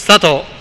スタート。